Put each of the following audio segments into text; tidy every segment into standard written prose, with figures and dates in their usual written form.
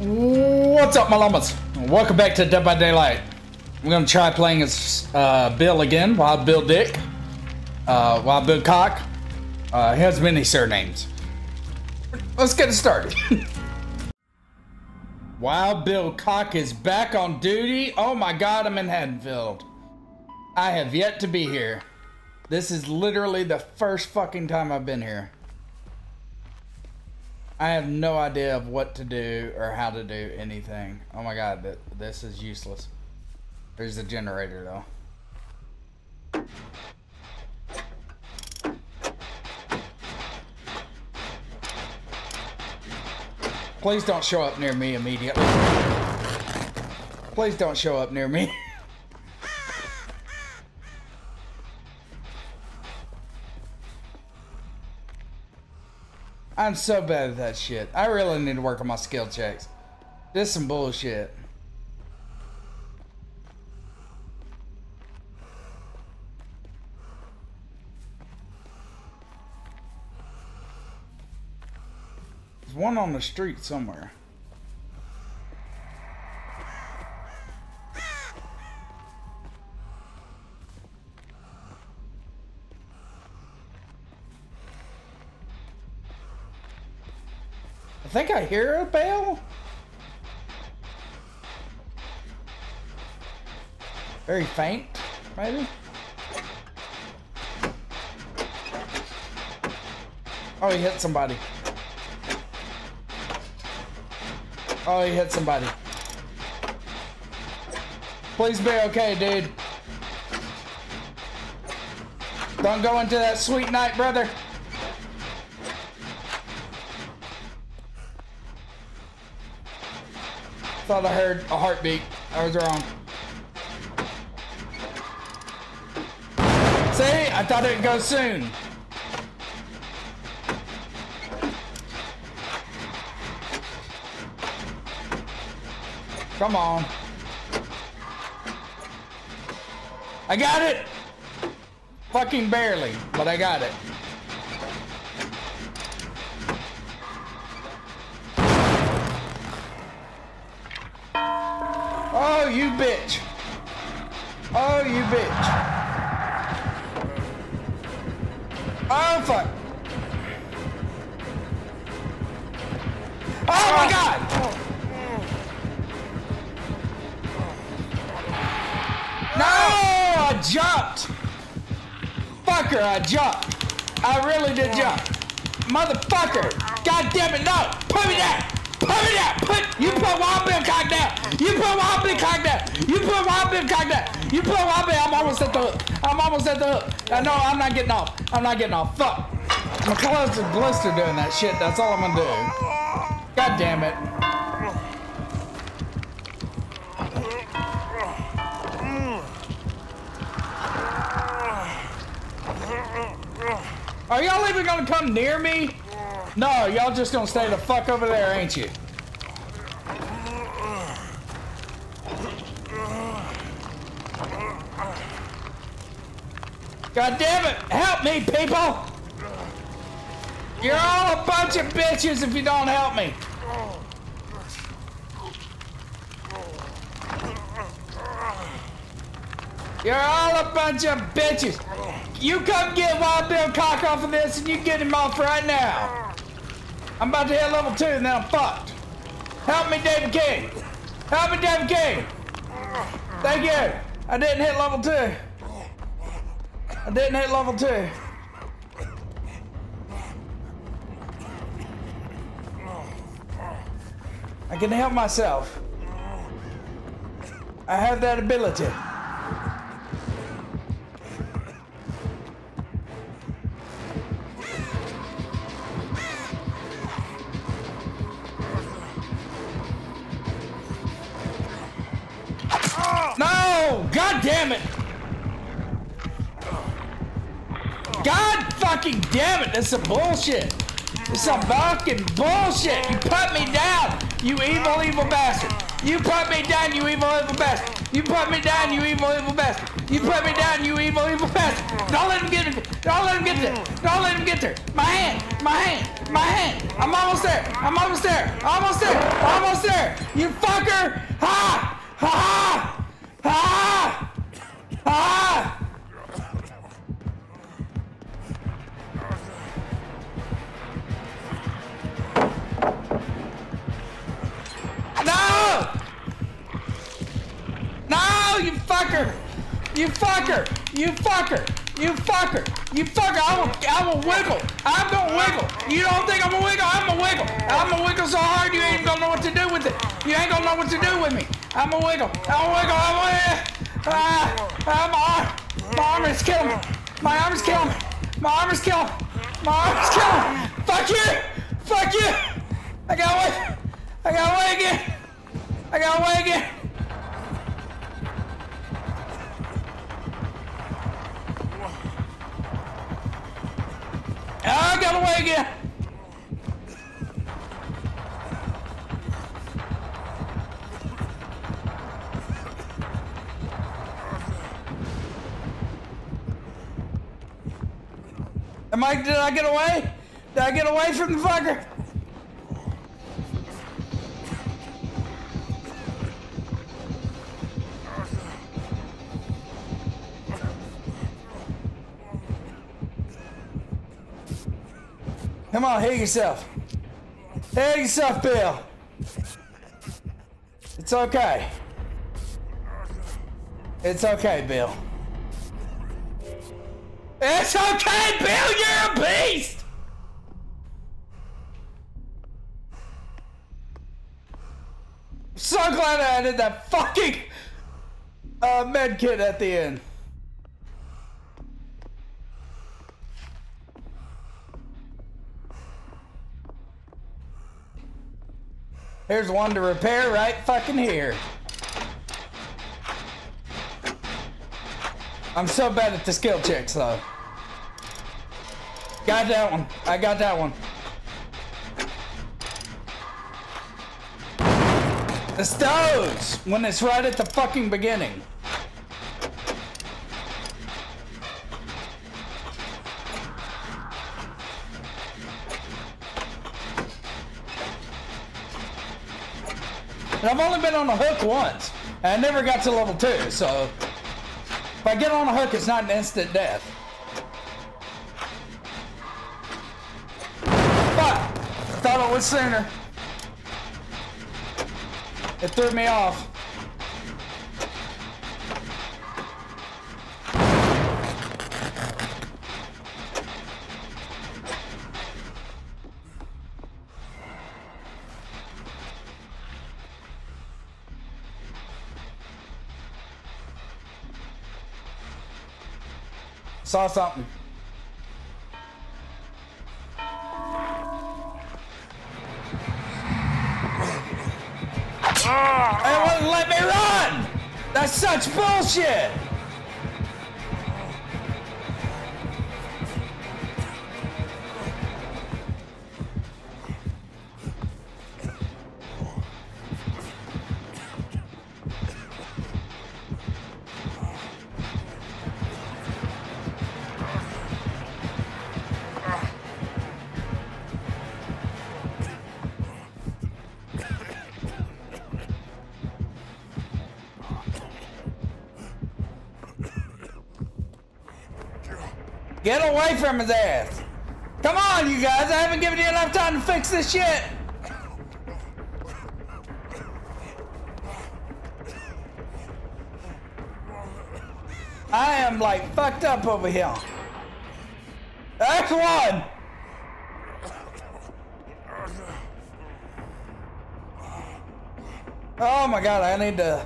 What's up, my llamas? Welcome back to Dead by Daylight. I'm gonna try playing as Bill again. Wild Bill Dick, Wild Bill Cock. He has many surnames. Let's get it started. Wild Bill Cock is back on duty. Oh my God, I'm in Haddonfield. I have yet to be here. This is literally the first fucking time I've been here. I have no idea of what to do or how to do anything. Oh my God, this is useless. There's the generator though. Please don't show up near me immediately. Please don't show up near me. I'm so bad at that shit. I really need to work on my skill checks. This is some bullshit. There's one on the street somewhere. I think I hear a bell. Very faint, maybe. Oh, he hit somebody. Oh, he hit somebody. Please be okay, dude. Don't go into that sweet night, brother. I thought I heard a heartbeat. I was wrong. See? I thought it'd go soon. Come on. I got it! Fucking barely, but I got it. Oh, you bitch. Oh, you bitch. Oh, fuck. Oh, my God. No, I jumped. Fucker, I jumped. I really did jump. Motherfucker. God damn it, no. Put me down. Put me down. You put Wild Bill Cock down. You put Wild Bill Cock down. You put Wild Bill Cock down. You put Wild Bill. I'm almost at the hook. I'm almost at the hook. I know I'm not getting off. I'm not getting off. Fuck. My clothes are blistered doing that shit. That's all I'm gonna do. God damn it. Are y'all even gonna come near me? No, y'all just gonna stay the fuck over there, ain't you? God damn it! Help me, people! You're all a bunch of bitches if you don't help me. You're all a bunch of bitches. You come get Wild Bill Cock off of this, and you get him off right now. I'm about to hit level 2, and then I'm fucked. Help me, David King. Help me, David King. Thank you. I didn't hit level 2. I didn't hit level 2. I can help myself. I have that ability. No! God damn it! God fucking damn it, that's some bullshit. It's some fucking bullshit. You put me down. you evil, evil bastard. You put me down, you evil, evil bastard. You put me down, you evil, evil bastard. You put me down, you evil, evil bastard. Don't let him get it. Don't let him get there. Don't let him get there. My hand, my hand, my hand. I'm almost there. I'm almost there. Almost there. Almost there. You fucker. Ha! Ha! Ha! Ha! No! No, you fucker! You fucker! You fucker! You fucker! You fucker! I'm a wiggle! I'm gonna wiggle! You don't think I'm a wiggle? I'm a wiggle! I'm a wiggle so hard you ain't gonna know what to do with it! You ain't gonna know what to do with me! I'm a wiggle! I'm a wiggle! I'm a wiggle! I'm arm! My arm is killing me! My arm is killing me! My arm is killing me! My arm is killing me! Fuck you! Fuck you! I gotta wait! I gotta wait again! I gotta wait again! I gotta wait again! Mike, did I get away? Did I get away from the fucker? Come on, hit yourself. Hit yourself, Bill. It's okay. It's okay, Bill. It's okay, Bill, you're a beast! I'm so glad I added that fucking med kit at the end. There's one to repair right fucking here. I'm so bad at the skill checks though. Got that one. I got that one. The stoves! When it's right at the fucking beginning. And I've only been on the hook once, and I never got to level 2, so if I get on a hook, it's not an instant death. Fuck! Thought it was sooner. It threw me off. Saw something. They wouldn't let me run! That's such bullshit! Get away from his ass! Come on, you guys! I haven't given you enough time to fix this shit! I am, like, fucked up over here. That's one! Oh my god, I need to...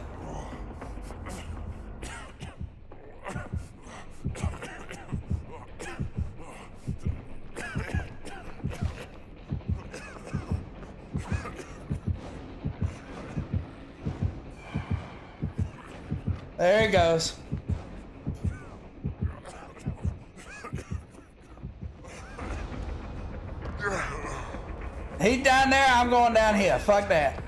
There it goes. He's down there, I'm going down here. Fuck that.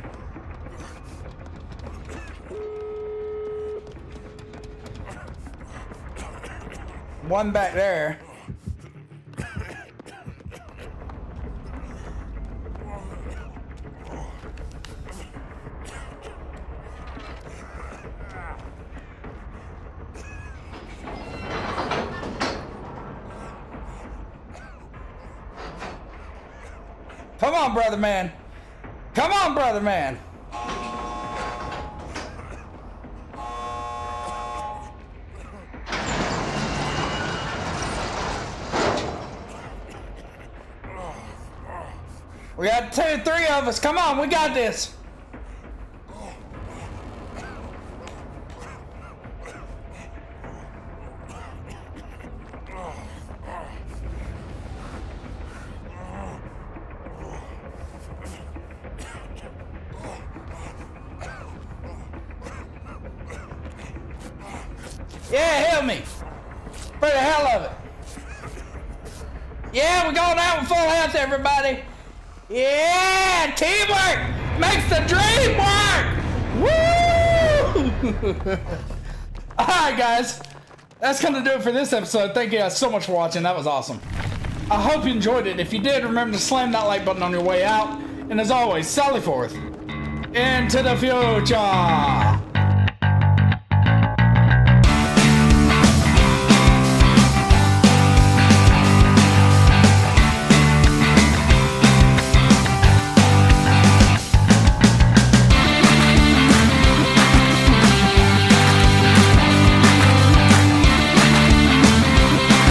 One back there. Come on, brother man. Come on, brother man. We got two, three of us. Come on, we got this. Yeah, help me. For the hell of it. Yeah, we're going out with full health, everybody. Yeah, teamwork makes the dream work. Woo! All right, guys, that's gonna do it for this episode. Thank you guys so much for watching. That was awesome. I hope you enjoyed it. If you did, remember to slam that like button on your way out. And as always, sally forth into the future.